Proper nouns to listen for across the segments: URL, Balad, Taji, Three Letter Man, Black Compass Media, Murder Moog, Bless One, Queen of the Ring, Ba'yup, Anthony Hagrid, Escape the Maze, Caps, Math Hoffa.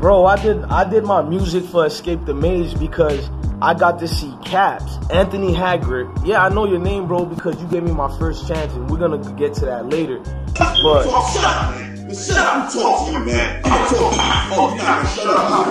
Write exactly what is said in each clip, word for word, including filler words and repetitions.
Bro, I did I did my music for Escape the Maze because I got to see Caps, Anthony Hagrid. Yeah, I know your name, bro, because you gave me my first chance, and we're gonna get to that later. But shut up, man. Shut up. I'm talking to you, man. I'm talking to you. Oh, you gotta shut up.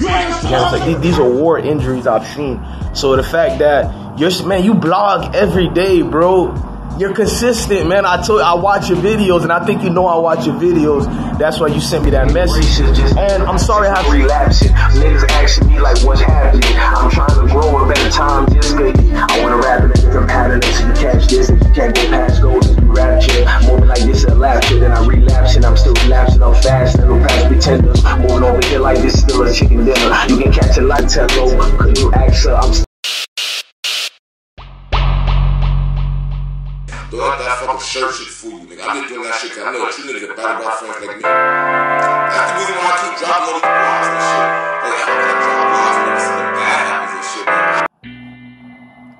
You gotta shut up. Yeah, it's like these are war injuries I've seen. So the fact that you're man, you blog every day, bro. You're consistent, man. I told you, I watch your videos, and I think you know I watch your videos. That's why you sent me that message. And I'm sorry I have to relapse it. Niggas asking me like, what's happening? I'm trying to grow a better time. This good. I want to rap it as I'm out of this. You catch this, and you can't get past goals. You rapture, moving like this, a laughter. Then I relapse, and I'm still relapsing. I'm fast, and I'm past pretenders. Moving over here like this, still a chicken dinner. You can catch a light tello. Could you ask her? I'm still Blood that fucking shirt shit for you, nigga. I've been doing that shit because I know two niggas battle about friends like me. That's the reason why I keep dropping all these blogs and shit. Like, I'm gonna drop blogs and see the bad happens and shit,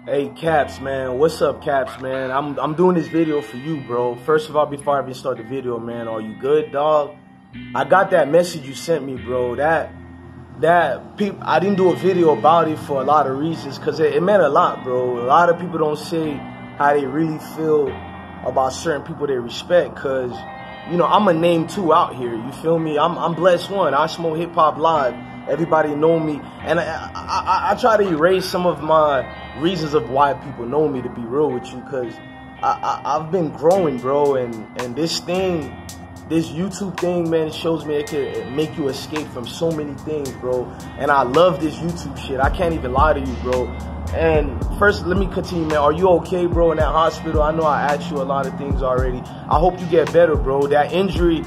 man. Hey, Caps, man. What's up, Caps, man? I'm I'm doing this video for you, bro. First of all, before I even start the video, man, are you good, dog? I got that message you sent me, bro. That that people, I didn't do a video about it for a lot of reasons because it, it meant a lot, bro. A lot of people don't say how they really feel about certain people they respect, cause you know I'm a name too out here. You feel me? I'm I'm Bless One. I smoke hip hop live. Everybody know me, and I, I I try to erase some of my reasons of why people know me. To be real with you, cause I, I I've been growing, bro, and and this thing, this YouTube thing, man, it shows me it can make you escape from so many things, bro. And I love this YouTube shit. I can't even lie to you, bro. And first, let me continue, man. Are you okay, bro, in that hospital? I know I asked you a lot of things already. I hope you get better, bro. That injury,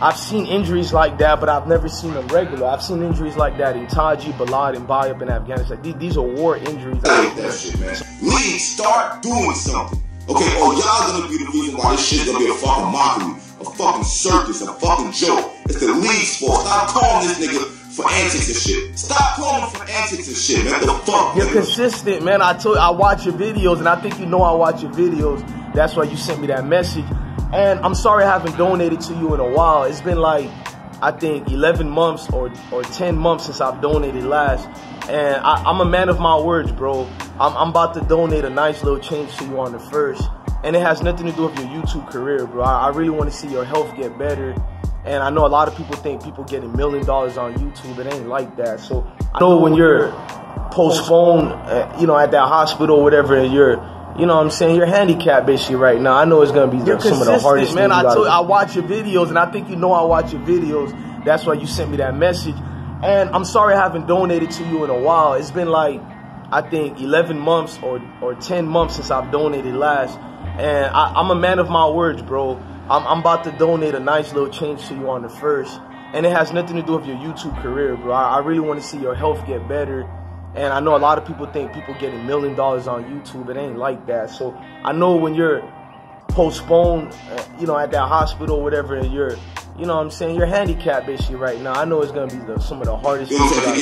I've seen injuries like that, but I've never seen them regular. I've seen injuries like that in Taji, Balad, and Ba'yup in Afghanistan. These, these are war injuries. I hate that shit, man. Leave, start doing something. Okay, oh, y'all gonna be the reason why this shit gonna be a fucking mockery, a fucking circus, a fucking joke. It's the league's fault. Stop calling this nigga for antics and shit. Stop calling for antics and shit, man. The fuck, you're consistent, man. I told you, I watch your videos, and I think you know I watch your videos. That's why you sent me that message. And I'm sorry I haven't donated to you in a while. It's been like, I think, eleven months or, or ten months since I've donated last. And I, I'm a man of my words, bro. I'm, I'm about to donate a nice little change to you on the first. And it has nothing to do with your YouTube career, bro. I, I really want to see your health get better. And I know a lot of people think people getting a million dollars on YouTube. It ain't like that. So I know when you're postponed, uh, you know, at that hospital or whatever, and you're, you know what I'm saying, you're handicapped basically right now. I know it's going to be you're some of the hardest, man. I, told, I watch your videos, and I think you know I watch your videos. That's why you sent me that message. And I'm sorry I haven't donated to you in a while. It's been like, I think, eleven months or, or ten months since I've donated last. And I, I'm a man of my words, bro. I'm, I'm about to donate a nice little change to you on the first. And it has nothing to do with your YouTube career, bro. I, I really want to see your health get better. And I know a lot of people think people getting a million dollars on YouTube. It ain't like that. So I know when you're postponed, uh, you know, at that hospital or whatever, and you're, you know what I'm saying, you're handicapped basically right now. I know it's going to be the, some of the hardest things. That's why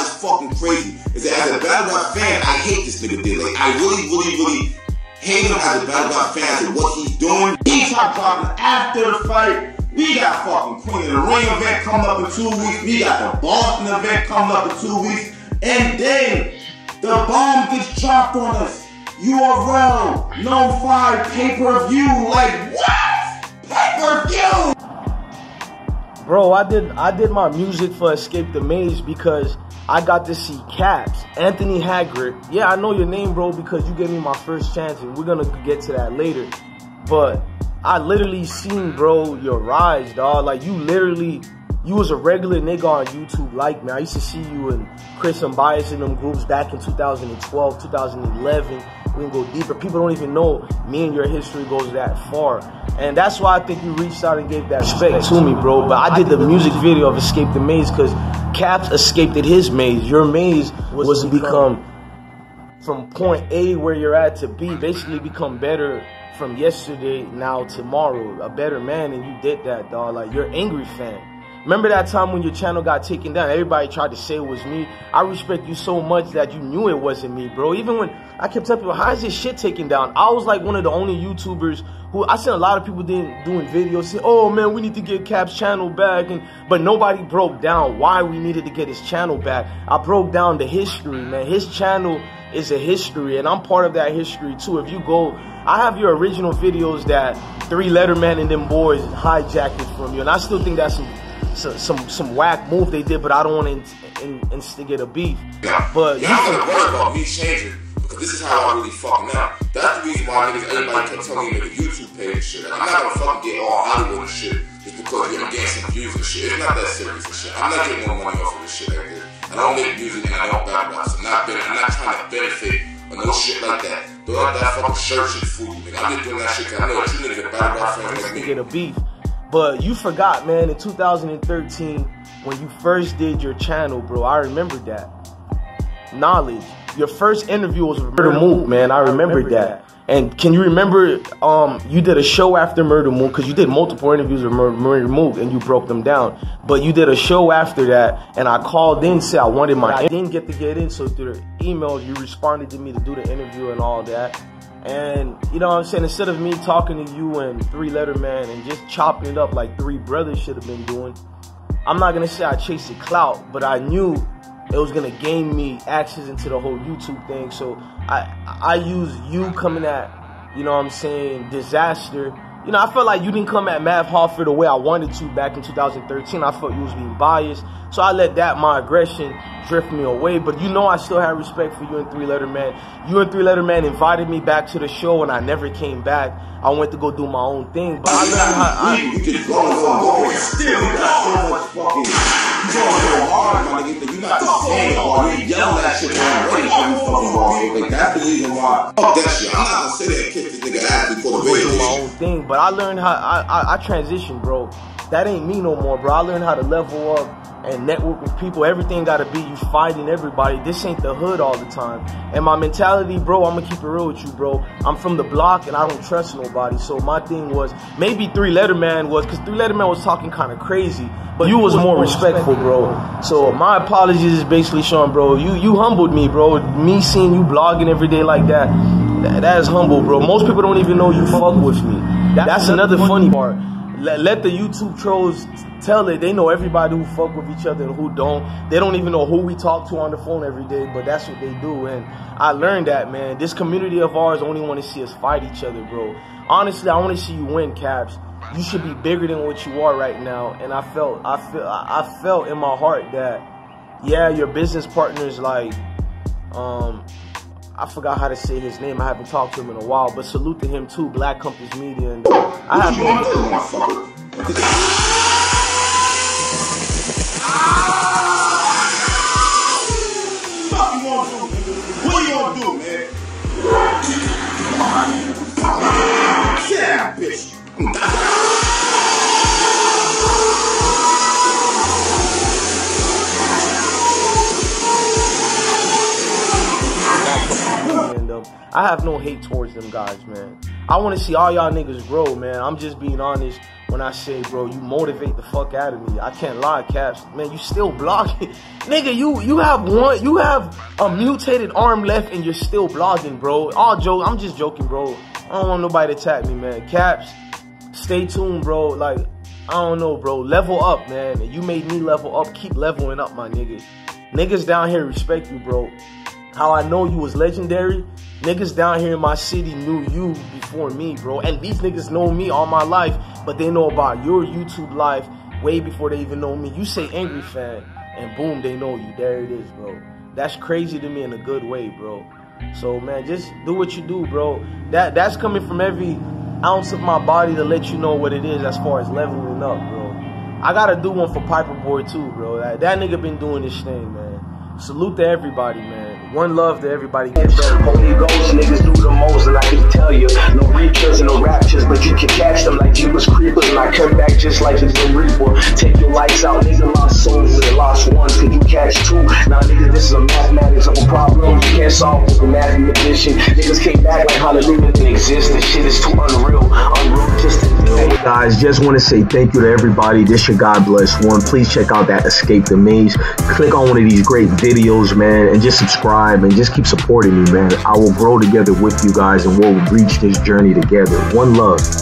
it's fucking crazy. Is that as a Battle Royale fan, I hate this nigga dude. Like, I really, really, really hate him as a Battle Royale fan and what he's doing. He talked about after the fight. We got fucking Queen of the Ring event coming up in two weeks. We got the Boston event coming up in two weeks. And then the bomb gets dropped on us. U R L, no fire, pay-per-view. Like, what? Pay-per-view? Bro, I did, I did my music for Escape the Maze because I got to see Caps, Anthony Hagrid. Yeah, I know your name, bro, because you gave me my first chance, and we're going to get to that later. But I literally seen, bro, your rise, dog. Like, you literally, you was a regular nigga on YouTube like me. I used to see you and Chris and Bias in them groups back in two thousand twelve, two thousand eleven. We can go deeper. People don't even know me and your history goes that far. And that's why I think you reached out and gave that respect to me, bro. But I did the music video of Escape the Maze because Caps escaped his maze. Your maze was to become from point A where you're at to B, basically become better from yesterday now tomorrow, a better man, and you did that, dog. Like, you're angry fan. Remember that time when your channel got taken down? Everybody tried to say it was me. I respect you so much that you knew it wasn't me, bro. Even when I kept telling people, how is this shit taken down? I was like one of the only YouTubers who, I seen a lot of people didn't doing videos saying, oh man, we need to get Cap's channel back, and but nobody broke down why we needed to get his channel back. I broke down the history, man. His channel is a history, and I'm part of that history too. If you go, I have your original videos that Three Letter Man and them boys hijacked it from you, and I still think that's some So, some some whack move they did, but I don't want to in, in, instigate a beef. Now, but y'all gonna worry about me changing, because this is how I really fuck now. That's the reason why niggas, everybody kept telling me to make a YouTube page and shit. Like, I'm not gonna fucking get all Hollywood and shit just because you're gonna get some views and shit. It's not that serious and shit. I'm not getting no money off of this shit like this. And I don't make music and I don't background, so I'm not, I'm not trying to benefit or no shit like that. Don't let that fucking shirt shit fool you, nigga. I'm just doing that shit because I know what you niggas are background friends like me. A beef. But you forgot, man, in two thousand thirteen, when you first did your channel, bro, I remember that. Knowledge. Your first interview was with Murder Moog, man. I remember, I remember that. that. And can you remember, um, you did a show after Murder Moog, because you did multiple interviews with Murder Moog, and you broke them down. But you did a show after that, and I called in, said I wanted my I didn't get to get in, so through the email, you responded to me to do the interview and all that. And, you know what I'm saying, instead of me talking to you and Three Letter Man and just chopping it up like three brothers should have been doing, I'm not going to say I chased the clout, but I knew it was going to gain me access into the whole YouTube thing. So I I used you coming at, you know what I'm saying, Disaster. You know, I felt like you didn't come at Math Hoffa the way I wanted to back in two thousand thirteen. I felt you was being biased. So I let that, my aggression, drift me away. But you know I still had respect for you and Three Letter Man. You and Three Letter Man invited me back to the show, and I never came back. I went to go do my own thing. But I learned how I... You can go on, and still got so much fucking... You going so hard, my nigga, but you not the same or you yell that shit on the radio. Like, that's the reason why. Fuck that shit. I'm not going to sit there and kiss this nigga ass before the radio. My own thing, but I learned how I, I, I transitioned, bro. That ain't me no more, bro. I learned how to level up and network with people. Everything gotta be you fighting everybody. This ain't the hood all the time. And my mentality, bro, I'm gonna keep it real with you, bro. I'm from the block and I don't trust nobody. So my thing was, maybe Three Letter Man was, because Three Letter Man was talking kind of crazy, but you was more respectful, bro. So my apologies is basically showing, bro, you, you humbled me, bro. Me seeing you blogging every day like that, that, that is humble, bro. Most people don't even know you fuck with me. That's another funny part. Let, let the YouTube trolls tell it. They know everybody who fuck with each other and who don't. They don't even know who we talk to on the phone every day, but that's what they do. And I learned that, man. This community of ours only want to see us fight each other, bro. Honestly, I want to see you win, Caps. You should be bigger than what you are right now. And I felt, I feel, I felt in my heart that, yeah, your business partner's like, um. I forgot how to say his name. I haven't talked to him in a while, but salute to him too, Black Compass Media. And I have been What you gonna do, man? Get out, bitch. I have no hate towards them guys, man. I want to see all y'all niggas grow, man. I'm just being honest when I say, bro, you motivate the fuck out of me. I can't lie, Caps. Man, you still blogging. Nigga, you you have one, you have a mutated arm left and you're still blogging, bro. All joke, I'm just joking, bro. I don't want nobody to attack me, man. Caps, stay tuned, bro. Like, I don't know, bro. Level up, man. You made me level up. Keep leveling up, my nigga. Niggas down here respect you, bro. How I know you was legendary, niggas down here in my city knew you before me, bro. And these niggas know me all my life, but they know about your YouTube life way before they even know me. You say angry fan, and boom, they know you. There it is, bro. That's crazy to me in a good way, bro. So, man, just do what you do, bro. That That's coming from every ounce of my body to let you know what it is as far as leveling up, bro. I gotta do one for Piper Boy, too, bro. That, that nigga been doing this thing, man. Salute to everybody, man. One love to everybody. Get better. Holy Ghost niggas do the most, and I can tell you, no reapers and no raptures, but you can catch them like you was creepers, and I come back just like it's the reaper. Take your lights out, nigga, lost souls and lost ones, can you catch two? Now, nigga, this is a mathematics of a problem you can't solve with a mathematician. Niggas came back like Hallelujah didn't exist. This shit is too unreal, unreal, just a deal. guys, just want to say thank you to everybody. This your guy, Bless One. Please check out that Escape the Maze. Click on one of these great videos, man, and just subscribe and just keep supporting me, man. I will grow together with you guys and we'll reach this journey together. One love.